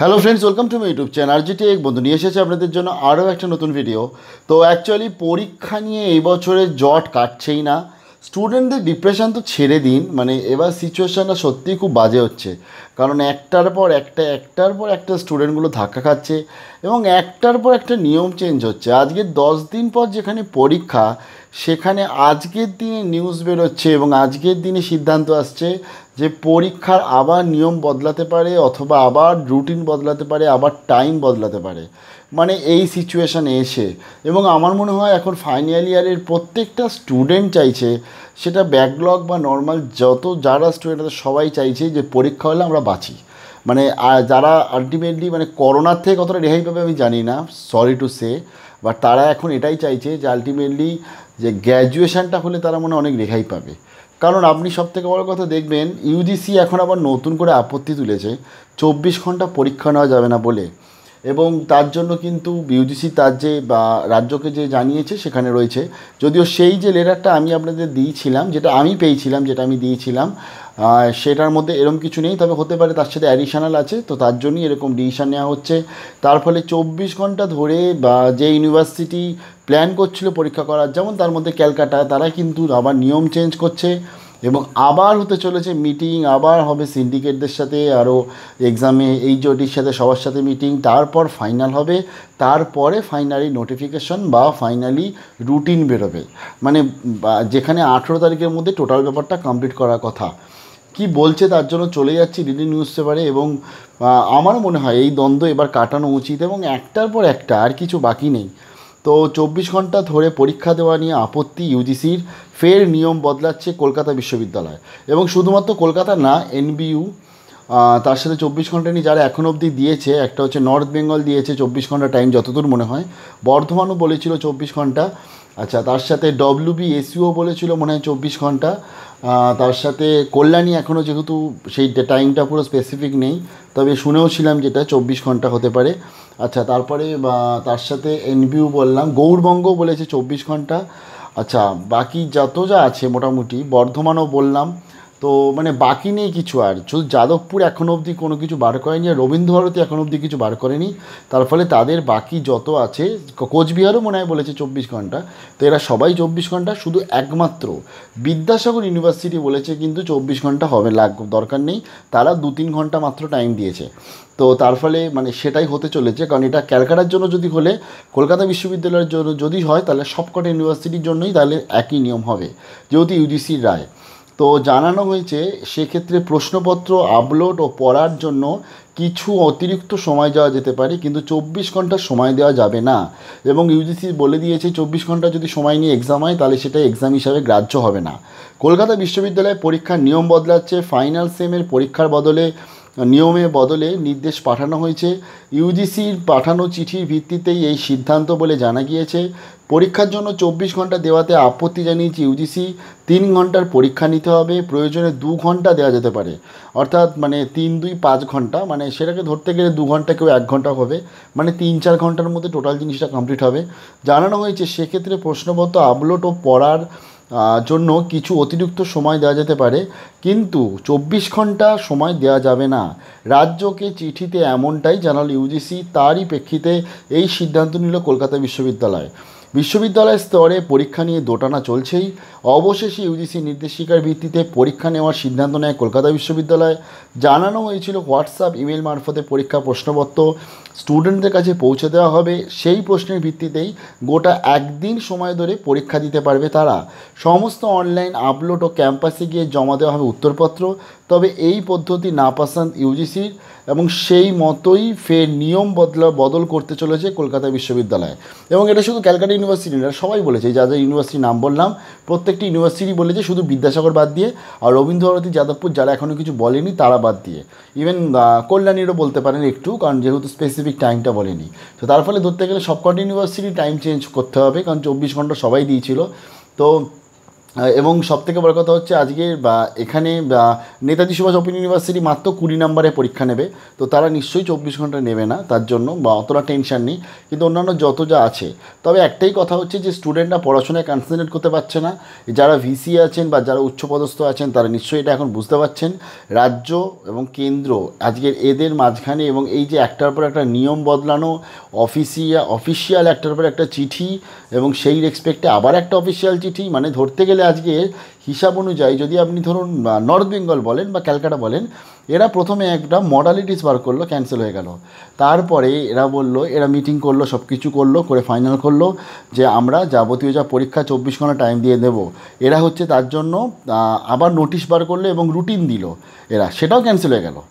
Hello friends welcome to my YouTube channel GT एक बंधु निये आपनादेर जोन्नो आरो एकटा नतून भिडियो। तो एक्चुअली परीक्षा निये एई बछरे जट काटछेई ना, स्टूडेंटদের डिप्रेशन तो छेड़े दिन, माने एबार सिचुएशन सत्यि खूब बाजे होच्छे, कारण एकटार पर एकटा स्टूडेंटगुलो धक्का खाচ্ছে এবং একটার পর একটা নিয়ম চেঞ্জ হচ্ছে। আজকে 10 দিন পর যেখানে পরীক্ষা সেখানে আজকের দিনে নিউজ বের হচ্ছে এবং আজকের দিনে সিদ্ধান্ত আসছে যে পরীক্ষার আবার নিয়ম বদলাতে পারে অথবা আবার রুটিন বদলাতে পারে আবার টাইম বদলাতে পারে। মানে এই সিচুয়েশানে এসে এবং আমার মনে হয় এখন ফাইনাল ইয়ারের প্রত্যেকটা স্টুডেন্ট চাইছে, সেটা ব্যাকলগ বা নর্মাল যত যারা স্টুডেন্ট আছে সবাই চাইছে যে পরীক্ষা হলে আমরা বাঁচি। মানে যারা আলটিমেটলি মানে করোনার থেকে কতটা রেহাই পাবে আমি জানি না, সরি টু সে, বাট তারা এখন এটাই চাইছে যে আলটিমেটলি যে গ্র্যাজুয়েশানটা হলে তারা মনে অনেক রেহাই পাবে। কারণ আপনি সবথেকে বড় কথা দেখবেন ইউজিসি এখন আবার নতুন করে আপত্তি তুলেছে 24 ঘন্টা পরীক্ষা নেওয়া যাবে না বলে, এবং তার জন্য কিন্তু ইউজিসি তার যে বা রাজ্যকে যে জানিয়েছে সেখানে রয়েছে। যদিও সেই যে লেটারটা আমি আপনাদের দিয়েছিলাম, যেটা আমি পেয়েছিলাম, যেটা আমি দিয়েছিলাম, সেটার মধ্যে এরকম কিছু নেই, তবে হতে পারে তার সাথে অ্যাডিশনাল আছে, তো তার জন্যই এরকম ডিসিশন নেওয়া হচ্ছে। তার ফলে 24 ঘন্টা ধরে বা যে ইউনিভার্সিটি প্ল্যান করছিল পরীক্ষা করার, যেমন তার মধ্যে ক্যালকাটা, তারা কিন্তু আবার নিয়ম চেঞ্জ করছে এবং আবার হতে চলেছে মিটিং, আবার হবে সিন্ডিকেটদের সাথে, আরও এক্সামে এইচওডির সাথে সবার সাথে মিটিং, তারপর ফাইনাল হবে, তারপরে ফাইনালি নোটিফিকেশন বা ফাইনালি রুটিন বেরোবে। মানে যেখানে 18 তারিখের মধ্যে টোটাল ব্যাপারটা কমপ্লিট করার কথা কি বলছে, তার জন্য চলে যাচ্ছি ডেইলি নিউজ পেপারে। এবং আমার মনে হয় এই দ্বন্দ্ব এবার কাটানো উচিত এবং একটার পর একটা, আর কিছু বাকি নেই। তো 24 ঘন্টা ধরে পরীক্ষা দেওয়া নিয়ে আপত্তি ইউজিসির, ফের নিয়ম বদলাচ্ছে কলকাতা বিশ্ববিদ্যালয়, এবং শুধুমাত্র কলকাতা না, এনবিইউ তার সাথে 24 ঘন্টা নিয়ে যারা এখন অবধি দিয়েছে, একটা হচ্ছে নর্থ বেঙ্গল দিয়েছে 24 ঘন্টা টাইম যতদূর মনে হয়, বর্ধমানও বলেছিল 24 ঘন্টা, আচ্ছা তার সাথে ডব্লিউবিএসইও বলেছিল মনে হয় 24 ঘন্টা, তার সাথে কল্যাণী এখনও যেহেতু সেই টাইমটা পুরো স্পেসিফিক নেই, তবে শুনেওছিলাম যেটা 24 ঘন্টা হতে পারে, আচ্ছা তারপরে তার সাথে এনবিউ বললাম, গৌর বঙ্গও বলেছে 24 ঘন্টা, আচ্ছা বাকি যত যা আছে মোটামুটি, বর্ধমানও বললাম, তো মানে বাকি নেই কিছু আর। শুধু যাদবপুর এখনও অবধি কোনো কিছু বার করেনি, রবীন্দ্র ভারতী এখনও অবধি কিছু বার করেনি, তার ফলে তাদের বাকি যত আছে, কোচবিহারও মনে হয় বলেছে 24 ঘন্টা, তো এরা সবাই 24 ঘন্টা। শুধু একমাত্র বিদ্যাসাগর ইউনিভার্সিটি বলেছে কিন্তু 24 ঘন্টা হবে দরকার নেই, তারা 2-3 ঘন্টা মাত্র টাইম দিয়েছে। তো তার ফলে মানে সেটাই হতে চলেছে, কারণ এটা ক্যালকাটার জন্য যদি হলে, কলকাতা বিশ্ববিদ্যালয়ের জন্য যদি হয়, তাহলে সবকটা ইউনিভার্সিটির জন্যই তাহলে একই নিয়ম হবে, যেহেতু ইউজিসির রায়। তো জানানো হয়েছে সেক্ষেত্রে প্রশ্নপত্র আপলোড ও পড়ার জন্য কিছু অতিরিক্ত সময় দেওয়া যেতে পারে, কিন্তু 24 ঘন্টা সময় দেওয়া যাবে না, এবং ইউজিসি বলে দিয়েছে 24 ঘন্টা যদি সময় নিয়ে এক্সাম হয় তাহলে সেটা এক্সাম হিসাবে গ্রাহ্য হবে না। কলকাতা বিশ্ববিদ্যালয়ে পরীক্ষার নিয়ম বদলাচ্ছে, ফাইনাল সেমের পরীক্ষার বদলে নিয়মে বদলে নির্দেশ পাঠানো হয়েছে। ইউজিসির পাঠানো চিঠির ভিত্তিতেই এই সিদ্ধান্ত বলে জানা গিয়েছে। পরীক্ষার জন্য 24 ঘন্টা দেওয়াতে আপত্তি জানিয়েছে ইউজিসি, 3 ঘন্টার পরীক্ষা নিতে হবে, প্রয়োজনে 2 ঘন্টা দেওয়া যেতে পারে, অর্থাৎ মানে 3-2-5 ঘন্টা, মানে সেটাকে ধরতে গেলে 2 ঘন্টা কেউ 1 ঘন্টা হবে, মানে 3-4 ঘন্টার মধ্যে টোটাল জিনিসটা কমপ্লিট হবে। জানানো হয়েছে সেক্ষেত্রে প্রশ্নপত্র আপলোড ও পড়ার জন্য কিছু অতিরিক্ত সময় দেওয়া যেতে পারে, কিন্তু 24 ঘন্টা সময় দেওয়া যাবে না। রাজ্যকে চিঠিতে এমনটাই জানাল ইউজিসি, তারই প্রেক্ষিতে এই সিদ্ধান্ত নিল কলকাতা বিশ্ববিদ্যালয়। বিশ্ববিদ্যালয় স্তরে পরীক্ষা নিয়ে দোটানা চলছেই, অবশেষে ইউজিসি নির্দেশিকার ভিত্তিতে পরীক্ষা নেওয়ার সিদ্ধান্ত নেয় কলকাতা বিশ্ববিদ্যালয়। জানানো হয়েছিল হোয়াটসঅ্যাপ ইমেল মারফতে পরীক্ষা প্রশ্নপত্র স্টুডেন্টদের কাছে পৌঁছে দেওয়া হবে, সেই প্রশ্নের ভিত্তিতেই গোটা একদিন সময় ধরে পরীক্ষা দিতে পারবে তারা। সমস্ত অনলাইন আপলোড ও ক্যাম্পাসে গিয়ে জমা দেওয়া হবে উত্তরপত্র, তবে এই পদ্ধতি নাপসন্দ ইউজিসির, এবং সেই মতোই ফের নিয়ম বদল করতে চলেছে কলকাতা বিশ্ববিদ্যালয়। এবং এটা শুধু ক্যালকাটা ইউনিভার্সিটি না, সবাই বলেছে, যা যা ইউনিভার্সিটির নাম বললাম প্রত্যেকটি ইউনিভার্সিটি বলেছে, শুধু বিদ্যাসাগর বাদ দিয়ে, আর রবীন্দ্র ভারতী, যাদবপুর যারা এখনও কিছু বলেনি তারা বাদ দিয়ে, ইভেন কল্যাণীরও বলতে পারেন একটু, কারণ যেহেতু স্পেসিফিক টাইমটা বলেনি, তো তার ফলে ধরতে গেলে সবকটি ইউনিভার্সিটি টাইম চেঞ্জ করতে হবে, কারণ 24 ঘন্টা সবাই দিয়েছিল। তো एवं सबथेके बड़ कथा हच्छे आजके एखाने नेताजी सुभाष ओपेन यूनिवर्सिटी मात्र 20 नम्बरे परीक्षा नेबे तो तारा निश्चयई 24 घंटा नेबे ना तार जोन्नो बा अतटा टेंशन नेई किन्तु अन्यान्य जत जा आछे तबे एकटाई कथा हच्छे जे स्टूडेंटरा पढ़ाशोनाय कन्सेंट्रेट करते पारछे ना जारा भिसी आछेन बा जारा उच्चपदस्थ आछेन तारा निश्चयई एटा एखन बुझते पारछेन राज्य एवं केंद्र आजकेर एदेर माझखाने एवं एई जे एकटार पर एकटा नियम बदलानो अफिशियल एकटार पर एकटा चिठी एवं सेई रेस्पेक्टे आबार एकटा अफिशियल चिठी माने धरते गेले आज के हिसाब अनुजायी जदि आपनी धरुन नर्थ बेंगल बोलें बा कलकाता बोलें एरा प्रथमे एकटा मडालिटीज बार करलो कैंसल हो गेलो तारपरे एरा बोललो एरा मीटिंग करलो सबकिछु करलो करे फाइनल करलो जे आमरा जाबतीय जा परीक्षा 24 घंटा टाइम दिए देव एरा होच्छे तार जोन्नो आबार नोटिस बार करलो एवं रुटीन दिलो एरा सेटाओ कैंसल हो गेलो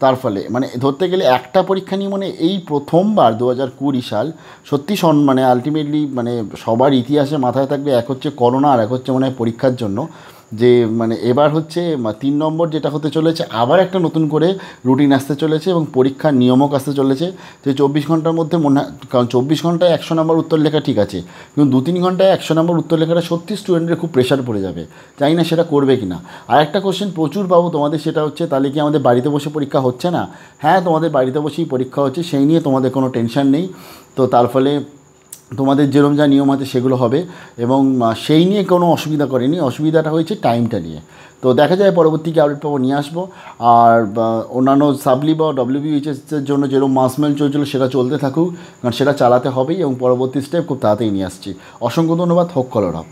तार फले माने धरते गेले एकटा परीक्षा निये माने एई प्रथमबार 2020 साल सत्यि सम्माने आल्टिमेटली माने सबार इतिहासे माथाय थाकबे एक होच्छे करोना आर एक होच्छे माने परीक्षार जोन्नो जे माने एबार होच्छे 3 नम्बर जेटा होते चलेछे आबार एकटा नतुन करे रुटिन आसते चलेछे एबं परीक्षार नियमो आसते चलेछे जे 24 घंटार मध्ये मने कारण 24 घंटाय 100 नम्बर उत्तर लेखा ठीक आछे किन्तु 2-3 घंटाय 100 नम्बर उत्तर लेखाटा सत्यि स्टूडेंटेर खूब प्रेसार पड़े जाबे जानि ना सेटा करबे किना आर एकटा क्वेश्चन प्रचुर पाबो तोमादेर सेटा होच्छे ताहले कि आमादेर बाड़ीते बसे परीक्षा होच्छे ना हाँ तोमादेर बाड़ीते बसेई परीक्षा होच्छे सेई निये तोमादेर कोनो टेनशन नेई तो तार फले तुम्हारे जेरम जा नियम आते सेगुलो होबे एवं सेई निये कोनो असुविधा करेनी असुविधाटा होयेछे टाइमटा निये तो देखा जाए परवर्ती आपडेट पाबो निये आसबो और अन्यान्य साबलि बा डब्ल्यूबीएचएस एर जोन्नो जेरम मासमेल चलछिलो सेटा चलते थाकुक कारण सेटा चालाते होबेई एवं परवर्ती स्टेप खूब ताड़ाताड़ी निये आसछि असंख्य धन्यवाद होक कलरा।